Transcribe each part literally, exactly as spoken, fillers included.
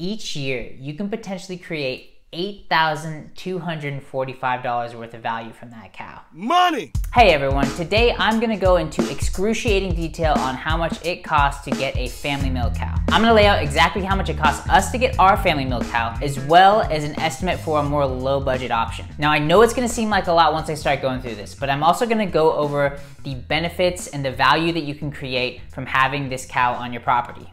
each year, you can potentially create eight thousand two hundred forty-five dollars worth of value from that cow. Money! Hey everyone, today I'm gonna go into excruciating detail on how much it costs to get a family milk cow. I'm gonna lay out exactly how much it costs us to get our family milk cow, as well as an estimate for a more low budget option. Now I know it's gonna seem like a lot once I start going through this, but I'm also gonna go over the benefits and the value that you can create from having this cow on your property.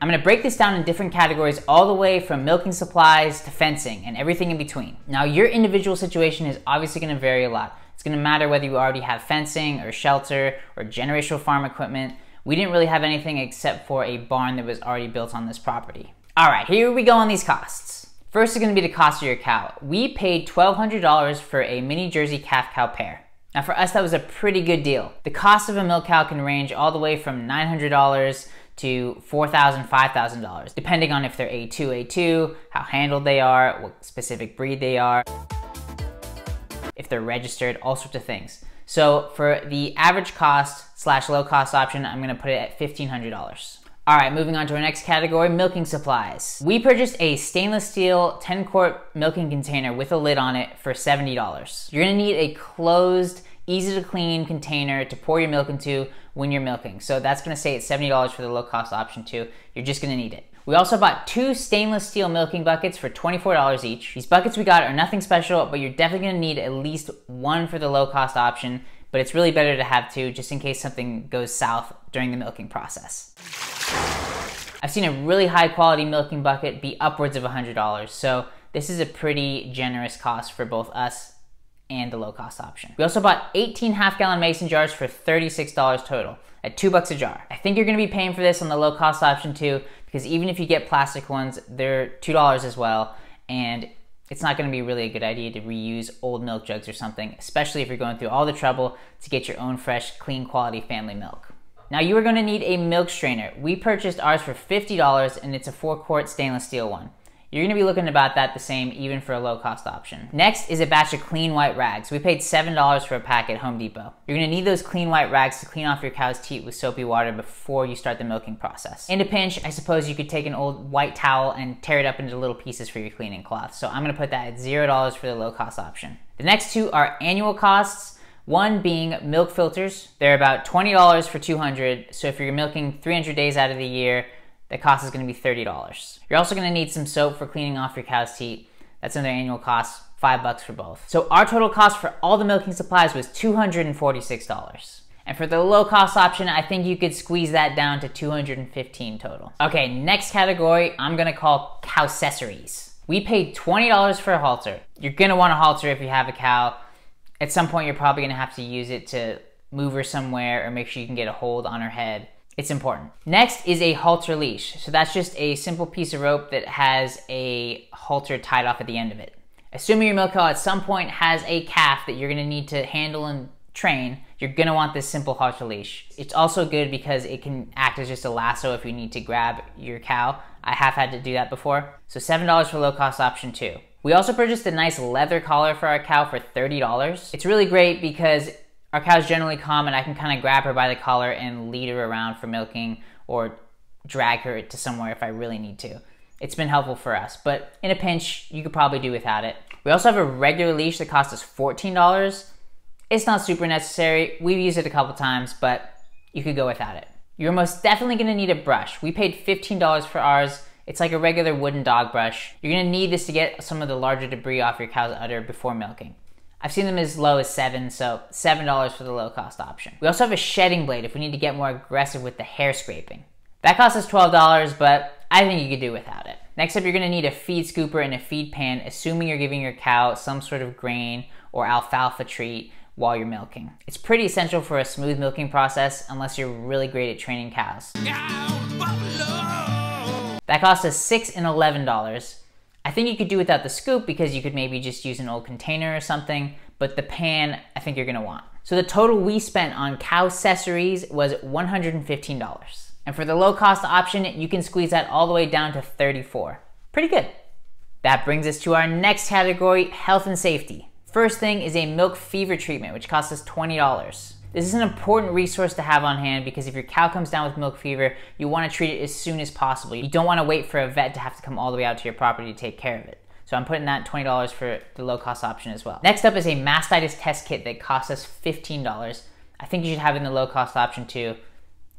I'm gonna break this down in different categories all the way from milking supplies to fencing and everything in between. Now your individual situation is obviously gonna vary a lot. It's gonna matter whether you already have fencing or shelter or generational farm equipment. We didn't really have anything except for a barn that was already built on this property. All right, here we go on these costs. First is gonna be the cost of your cow. We paid twelve hundred dollars for a mini Jersey calf cow pair. Now for us, that was a pretty good deal. The cost of a milk cow can range all the way from nine hundred dollars to four thousand dollars, five thousand dollars, depending on if they're A two, A two, how handled they are, what specific breed they are, if they're registered, all sorts of things. So for the average cost slash low cost option, I'm gonna put it at fifteen hundred dollars. All right, moving on to our next category, milking supplies. We purchased a stainless steel ten quart milking container with a lid on it for seventy dollars. You're gonna need a closed, easy to clean container to pour your milk into when you're milking. So that's gonna say it's seventy dollars for the low cost option too. You're just gonna need it. We also bought two stainless steel milking buckets for twenty-four dollars each. These buckets we got are nothing special, but you're definitely gonna need at least one for the low cost option, but it's really better to have two just in case something goes south during the milking process. I've seen a really high quality milking bucket be upwards of one hundred dollars, so this is a pretty generous cost for both us and the low cost option. We also bought eighteen half gallon mason jars for thirty-six dollars total at two bucks a jar. I think you're gonna be paying for this on the low cost option too, because even if you get plastic ones, they're two dollars as well, and it's not gonna be really a good idea to reuse old milk jugs or something, especially if you're going through all the trouble to get your own fresh, clean quality family milk. Now you are gonna need a milk strainer. We purchased ours for fifty dollars and it's a four quart stainless steel one. You're gonna be looking about that the same even for a low cost option. Next is a batch of clean white rags. We paid seven dollars for a pack at Home Depot. You're gonna need those clean white rags to clean off your cow's teat with soapy water before you start the milking process. In a pinch, I suppose you could take an old white towel and tear it up into little pieces for your cleaning cloth. So I'm gonna put that at zero dollars for the low cost option. The next two are annual costs. One being milk filters. They're about twenty dollars for two hundred. So if you're milking three hundred days out of the year, the cost is gonna be thirty dollars. You're also gonna need some soap for cleaning off your cow's teat. That's another annual cost, five bucks for both. So our total cost for all the milking supplies was two hundred forty-six dollars. And for the low cost option, I think you could squeeze that down to two hundred fifteen total. Okay, next category, I'm gonna call cowcessories. We paid twenty dollars for a halter. You're gonna want a halter if you have a cow. At some point, you're probably gonna have to use it to move her somewhere or make sure you can get a hold on her head. It's important. Next is a halter leash. So that's just a simple piece of rope that has a halter tied off at the end of it. Assuming your milk cow at some point has a calf that you're gonna need to handle and train, you're gonna want this simple halter leash. It's also good because it can act as just a lasso if you need to grab your cow. I have had to do that before. So seven dollars for low cost option two. We also purchased a nice leather collar for our cow for thirty dollars. It's really great because our cow's generally calm and I can kind of grab her by the collar and lead her around for milking or drag her to somewhere if I really need to. It's been helpful for us, but in a pinch, you could probably do without it. We also have a regular leash that cost us fourteen dollars. It's not super necessary. We've used it a couple times, but you could go without it. You're most definitely gonna need a brush. We paid fifteen dollars for ours. It's like a regular wooden dog brush. You're gonna need this to get some of the larger debris off your cow's udder before milking. I've seen them as low as seven, so seven dollars for the low cost option. We also have a shedding blade if we need to get more aggressive with the hair scraping. That costs us twelve dollars, but I think you could do without it. Next up, you're gonna need a feed scooper and a feed pan, assuming you're giving your cow some sort of grain or alfalfa treat while you're milking. It's pretty essential for a smooth milking process unless you're really great at training cows. That cost us six and eleven dollars. I think you could do without the scoop because you could maybe just use an old container or something, but the pan, I think you're gonna want. So the total we spent on cowcessories was one hundred fifteen dollars. And for the low cost option, you can squeeze that all the way down to thirty-four dollars. Pretty good. That brings us to our next category, health and safety. First thing is a milk fever treatment, which costs us twenty dollars. This is an important resource to have on hand because if your cow comes down with milk fever, you want to treat it as soon as possible. You don't want to wait for a vet to have to come all the way out to your property to take care of it. So I'm putting that twenty dollars for the low cost option as well. Next up is a mastitis test kit that costs us fifteen dollars. I think you should have it in the low cost option too.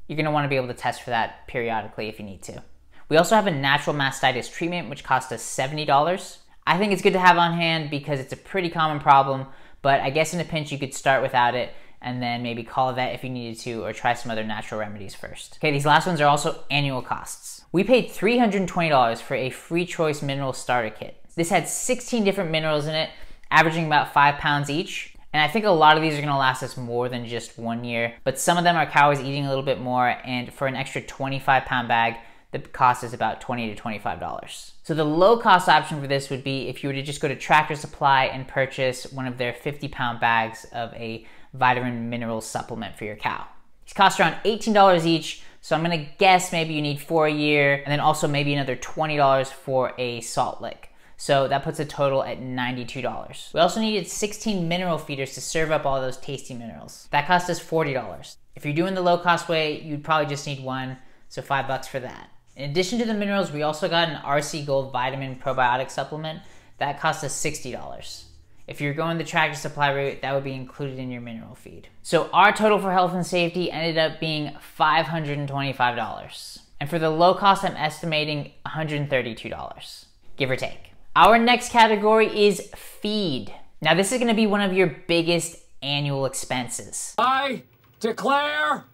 You're going to want to be able to test for that periodically if you need to. We also have a natural mastitis treatment, which costs us seventy dollars. I think it's good to have on hand because it's a pretty common problem, but I guess in a pinch you could start without it and then maybe call a vet if you needed to or try some other natural remedies first. Okay, these last ones are also annual costs. We paid three hundred twenty dollars for a free choice mineral starter kit. This had sixteen different minerals in it, averaging about five pounds each. And I think a lot of these are gonna last us more than just one year, but some of them our cow is eating a little bit more, and for an extra twenty-five pound bag, the cost is about twenty to twenty-five dollars. So the low cost option for this would be if you were to just go to Tractor Supply and purchase one of their fifty pound bags of a vitamin mineral supplement for your cow. These cost around eighteen dollars each, so I'm gonna guess maybe you need four a year, and then also maybe another twenty dollars for a salt lick. So that puts a total at ninety-two dollars. We also needed sixteen mineral feeders to serve up all those tasty minerals. That cost us forty dollars. If you're doing the low cost way, you'd probably just need one, so five bucks for that. In addition to the minerals, we also got an R C Gold vitamin probiotic supplement. That cost us sixty dollars. If you're going the Tractor Supply route, that would be included in your mineral feed. So our total for health and safety ended up being five hundred twenty-five dollars. And for the low cost, I'm estimating one hundred thirty-two dollars, give or take. Our next category is feed. Now this is gonna be one of your biggest annual expenses. I declare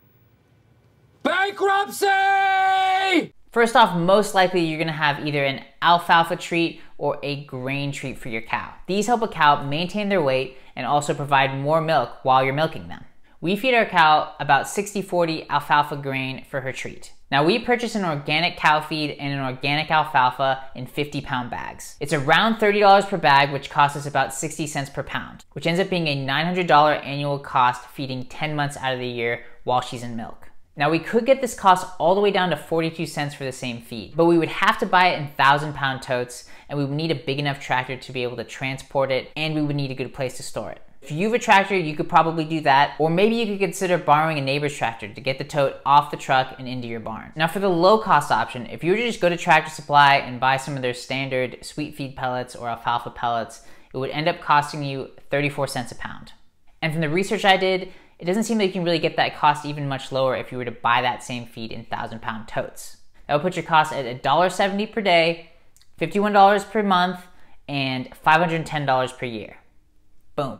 bankruptcy! First off, most likely you're gonna have either an alfalfa treat or a grain treat for your cow. These help a cow maintain their weight and also provide more milk while you're milking them. We feed our cow about sixty forty alfalfa grain for her treat. Now we purchased an organic cow feed and an organic alfalfa in fifty pound bags. It's around thirty dollars per bag, which costs us about sixty cents per pound, which ends up being a nine hundred dollar annual cost feeding ten months out of the year while she's in milk. Now we could get this cost all the way down to forty-two cents for the same feed, but we would have to buy it in thousand pound totes and we would need a big enough tractor to be able to transport it, and we would need a good place to store it. If you have a tractor, you could probably do that, or maybe you could consider borrowing a neighbor's tractor to get the tote off the truck and into your barn. Now for the low cost option, if you were to just go to Tractor Supply and buy some of their standard sweet feed pellets or alfalfa pellets, it would end up costing you thirty-four cents a pound. And from the research I did, it doesn't seem like you can really get that cost even much lower if you were to buy that same feed in thousand pound totes. That would put your cost at one dollar seventy per day, fifty-one dollars per month, and five hundred ten dollars per year. Boom.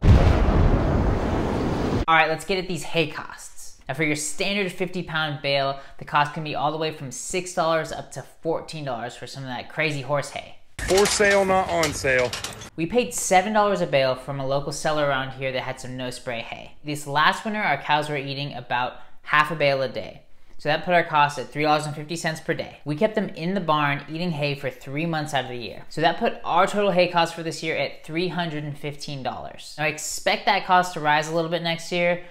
All right, let's get at these hay costs. Now for your standard fifty pound bale, the cost can be all the way from six dollars up to fourteen dollars for some of that crazy horse hay. For sale, not on sale. We paid seven dollars a bale from a local seller around here that had some no spray hay. This last winter, our cows were eating about half a bale a day. So that put our cost at three dollars and fifty cents per day. We kept them in the barn eating hay for three months out of the year. So that put our total hay cost for this year at three hundred fifteen dollars. Now I expect that cost to rise a little bit next year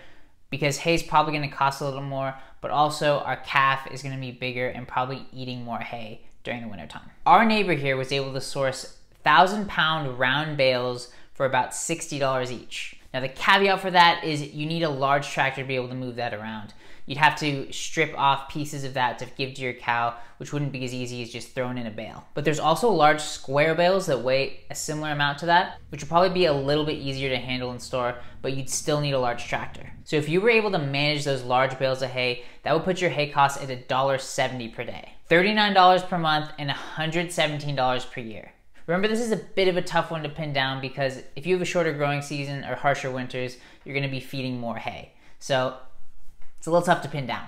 because hay's probably gonna cost a little more, but also our calf is gonna be bigger and probably eating more hay during the wintertime. Our neighbor here was able to source thousand pound round bales for about sixty dollars each. Now the caveat for that is you need a large tractor to be able to move that around. You'd have to strip off pieces of that to give to your cow, which wouldn't be as easy as just throwing in a bale. But there's also large square bales that weigh a similar amount to that, which would probably be a little bit easier to handle and store, but you'd still need a large tractor. So if you were able to manage those large bales of hay, that would put your hay costs at one dollar seventy per day, thirty-nine dollars per month, and one hundred seventeen dollars per year. Remember, this is a bit of a tough one to pin down because if you have a shorter growing season or harsher winters, you're gonna be feeding more hay. So it's a little tough to pin down.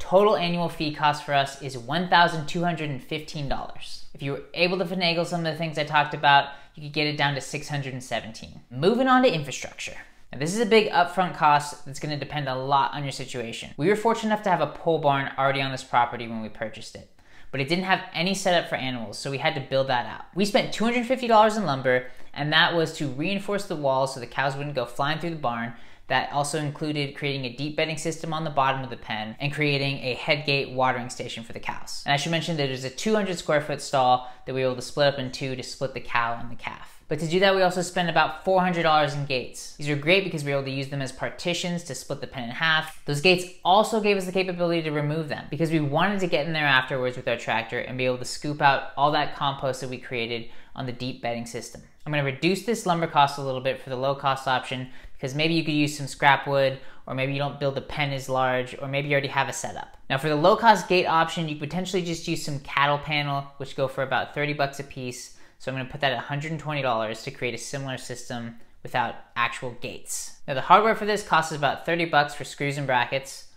Total annual feed cost for us is one thousand two hundred fifteen dollars. If you were able to finagle some of the things I talked about, you could get it down to six hundred seventeen dollars. Moving on to infrastructure. Now this is a big upfront cost that's gonna depend a lot on your situation. We were fortunate enough to have a pole barn already on this property when we purchased it, but it didn't have any setup for animals, so we had to build that out. We spent two hundred fifty dollars in lumber, and that was to reinforce the walls so the cows wouldn't go flying through the barn, that also included creating a deep bedding system on the bottom of the pen and creating a headgate watering station for the cows. And I should mention that there's a two hundred square foot stall that we were able to split up in two to split the cow and the calf. But to do that, we also spent about four hundred dollars in gates. These are great because we were able to use them as partitions to split the pen in half. Those gates also gave us the capability to remove them because we wanted to get in there afterwards with our tractor and be able to scoop out all that compost that we created on the deep bedding system. I'm gonna reduce this lumber cost a little bit for the low cost option because maybe you could use some scrap wood, or maybe you don't build the pen as large, or maybe you already have a setup. Now for the low cost gate option, you could potentially just use some cattle panel, which go for about thirty bucks a piece. So I'm gonna put that at one hundred twenty dollars to create a similar system without actual gates. Now the hardware for this costs about thirty bucks for screws and brackets.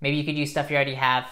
Maybe you could use stuff you already have.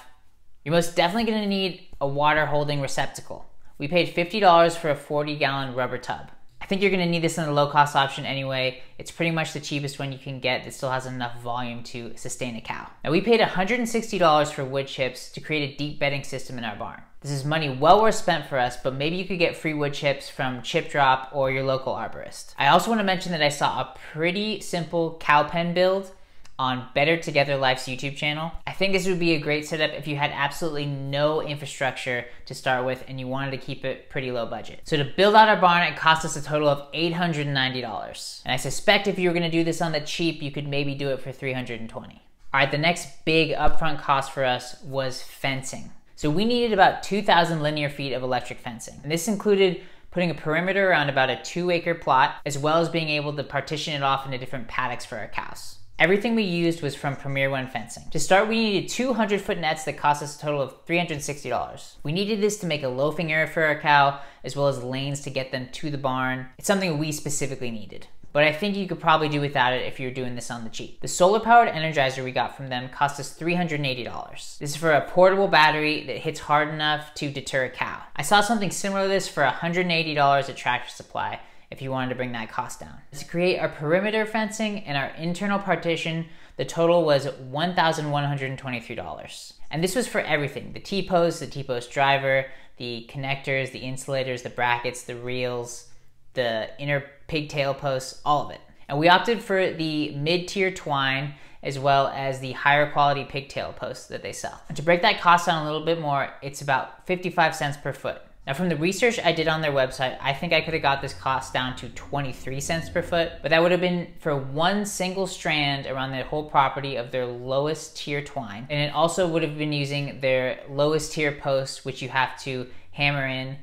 You're most definitely gonna need a water holding receptacle. We paid fifty dollars for a forty gallon rubber tub. I think you're gonna need this in the low cost option anyway. It's pretty much the cheapest one you can get that still has enough volume to sustain a cow. Now we paid one hundred sixty dollars for wood chips to create a deep bedding system in our barn. This is money well worth spent for us, but maybe you could get free wood chips from Chip Drop or your local arborist. I also wanna mention that I saw a pretty simple cow pen build on Better Together Life's YouTube channel. I think this would be a great setup if you had absolutely no infrastructure to start with and you wanted to keep it pretty low budget. So to build out our barn, it cost us a total of eight hundred ninety dollars. And I suspect if you were gonna do this on the cheap, you could maybe do it for three hundred twenty dollars. All right, the next big upfront cost for us was fencing. So we needed about two thousand linear feet of electric fencing. And this included putting a perimeter around about a two acre plot, as well as being able to partition it off into different paddocks for our cows. Everything we used was from Premier One Fencing. To start, we needed two hundred foot nets that cost us a total of three hundred sixty dollars. We needed this to make a loafing area for our cow, as well as lanes to get them to the barn. It's something we specifically needed, but I think you could probably do without it if you're doing this on the cheap. The solar powered energizer we got from them cost us three hundred eighty dollars. This is for a portable battery that hits hard enough to deter a cow. I saw something similar to this for one hundred eighty dollars at Tractor Supply, if you wanted to bring that cost down. To create our perimeter fencing and our internal partition, the total was one thousand one hundred twenty-three dollars. And this was for everything: the T-post, the T-post driver, the connectors, the insulators, the brackets, the reels, the inner pigtail posts, all of it. And we opted for the mid-tier twine as well as the higher quality pigtail posts that they sell. And to break that cost down a little bit more, it's about fifty-five cents per foot. Now from the research I did on their website, I think I could have got this cost down to twenty-three cents per foot, but that would have been for one single strand around the whole property of their lowest tier twine. And it also would have been using their lowest tier posts, which you have to hammer in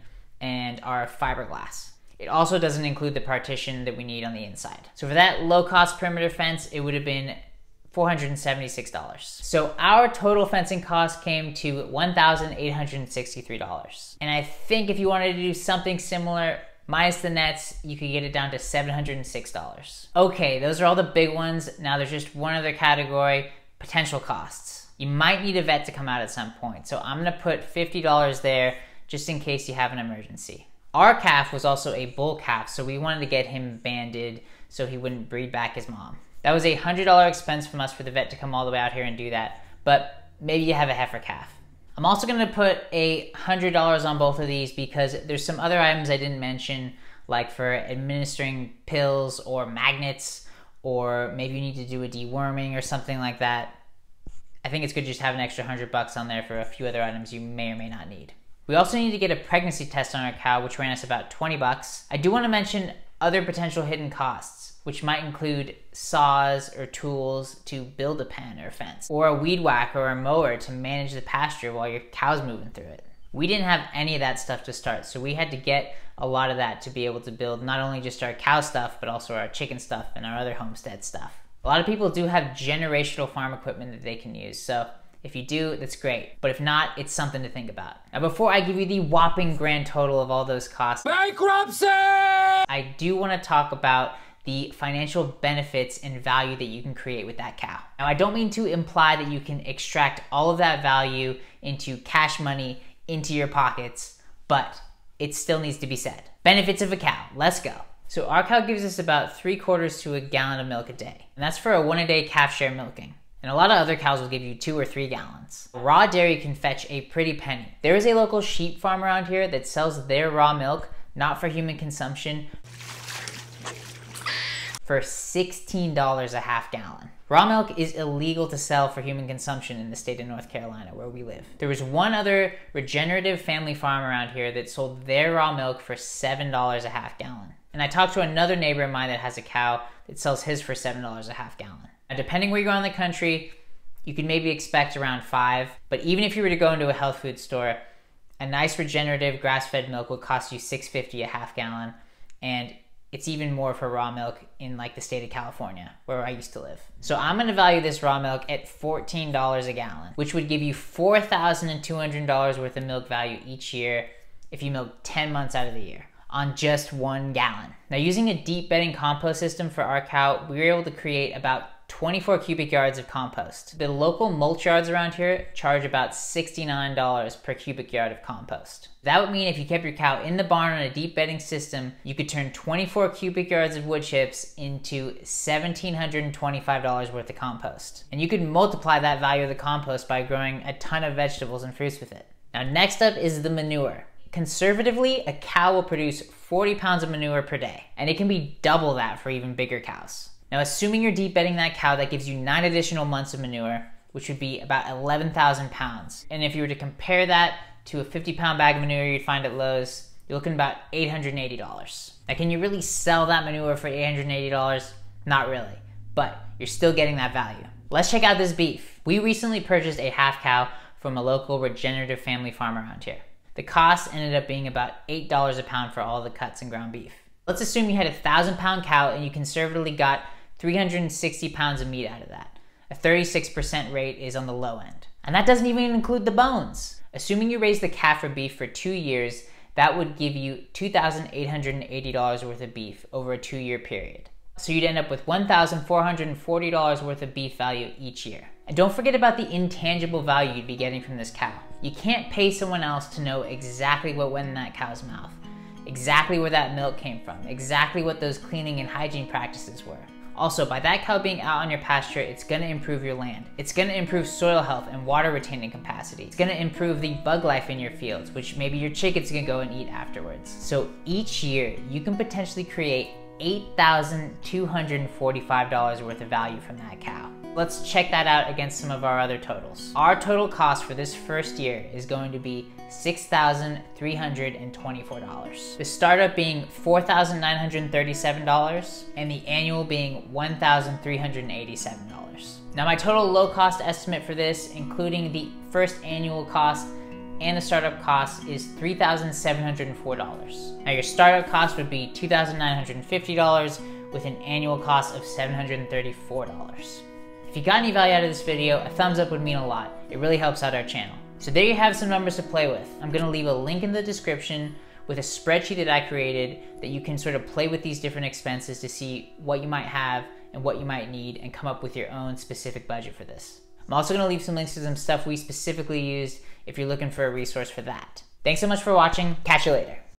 and are fiberglass. It also doesn't include the partition that we need on the inside. So for that low cost perimeter fence, it would have been four hundred seventy-six dollars. So our total fencing cost came to one thousand eight hundred sixty-three dollars. And I think if you wanted to do something similar, minus the nets, you could get it down to seven hundred six dollars. Okay, those are all the big ones. Now there's just one other category: potential costs. You might need a vet to come out at some point. So I'm gonna put fifty dollars there just in case you have an emergency. Our calf was also a bull calf, so we wanted to get him banded so he wouldn't breed back his mom. That was a one hundred dollar expense from us for the vet to come all the way out here and do that, but maybe you have a heifer calf. I'm also gonna put a one hundred dollars on both of these because there's some other items I didn't mention, like for administering pills or magnets, or maybe you need to do a deworming or something like that. I think it's good to just have an extra one hundred bucks on there for a few other items you may or may not need. We also need to get a pregnancy test on our cow, which ran us about twenty bucks. I do wanna mention other potential hidden costs, which might include saws or tools to build a pen or fence, or a weed whacker or a mower to manage the pasture while your cow's moving through it. We didn't have any of that stuff to start, so we had to get a lot of that to be able to build not only just our cow stuff, but also our chicken stuff and our other homestead stuff. A lot of people do have generational farm equipment that they can use, so if you do, that's great. But if not, it's something to think about. Now, before I give you the whopping grand total of all those costs, bankruptcy! I do wanna talk about the financial benefits and value that you can create with that cow. Now, I don't mean to imply that you can extract all of that value into cash money into your pockets, but it still needs to be said. Benefits of a cow, let's go. So our cow gives us about three quarters to a gallon of milk a day, and that's for a one a day calf share milking. And a lot of other cows will give you two or three gallons. Raw dairy can fetch a pretty penny. There is a local sheep farm around here that sells their raw milk, not for human consumption, for sixteen dollars a half gallon. Raw milk is illegal to sell for human consumption in the state of North Carolina, where we live. There was one other regenerative family farm around here that sold their raw milk for seven dollars a half gallon. And I talked to another neighbor of mine that has a cow that sells his for seven dollars a half gallon. Now, depending where you are in the country, you can maybe expect around five, but even if you were to go into a health food store, a nice regenerative grass-fed milk would cost you six fifty a half gallon, and it's even more for raw milk in like the state of California, where I used to live. So I'm gonna value this raw milk at fourteen dollars a gallon, which would give you four thousand two hundred dollars worth of milk value each year if you milk ten months out of the year on just one gallon. Now, using a deep bedding compost system for our cow, we were able to create about twenty-four cubic yards of compost. The local mulch yards around here charge about sixty-nine dollars per cubic yard of compost. That would mean if you kept your cow in the barn on a deep bedding system, you could turn twenty-four cubic yards of wood chips into one thousand seven hundred twenty-five dollars worth of compost. And you could multiply that value of the compost by growing a ton of vegetables and fruits with it. Now, next up is the manure. Conservatively, a cow will produce forty pounds of manure per day, and it can be double that for even bigger cows. Now, assuming you're deep bedding that cow, that gives you nine additional months of manure, which would be about eleven thousand pounds. And if you were to compare that to a fifty pound bag of manure you'd find at Lowe's, you're looking about eight hundred eighty dollars. Now, can you really sell that manure for eight hundred eighty dollars? Not really, but you're still getting that value. Let's check out this beef. We recently purchased a half cow from a local regenerative family farm around here. The cost ended up being about eight dollars a pound for all the cuts and ground beef. Let's assume you had a thousand pound cow and you conservatively got three hundred sixty pounds of meat out of that. A thirty-six percent rate is on the low end. And that doesn't even include the bones. Assuming you raise the calf or beef for two years, that would give you two thousand eight hundred eighty dollars worth of beef over a two year period. So you'd end up with one thousand four hundred forty dollars worth of beef value each year. And don't forget about the intangible value you'd be getting from this cow. You can't pay someone else to know exactly what went in that cow's mouth, exactly where that milk came from, exactly what those cleaning and hygiene practices were. Also, by that cow being out on your pasture, it's gonna improve your land. It's gonna improve soil health and water retaining capacity. It's gonna improve the bug life in your fields, which maybe your chickens can go and eat afterwards. So each year, you can potentially create eight thousand two hundred forty-five dollars worth of value from that cow. Let's check that out against some of our other totals. Our total cost for this first year is going to be six thousand three hundred twenty-four dollars. The startup being four thousand nine hundred thirty-seven dollars and the annual being one thousand three hundred eighty-seven dollars. Now, my total low cost estimate for this, including the first annual cost and the startup cost, is three thousand seven hundred four dollars. Now, your startup cost would be two thousand nine hundred fifty dollars with an annual cost of seven hundred thirty-four dollars. If you got any value out of this video, a thumbs up would mean a lot. It really helps out our channel. So there you have some numbers to play with. I'm gonna leave a link in the description with a spreadsheet that I created that you can sort of play with these different expenses to see what you might have and what you might need and come up with your own specific budget for this. I'm also gonna leave some links to some stuff we specifically used if you're looking for a resource for that. Thanks so much for watching. Catch you later.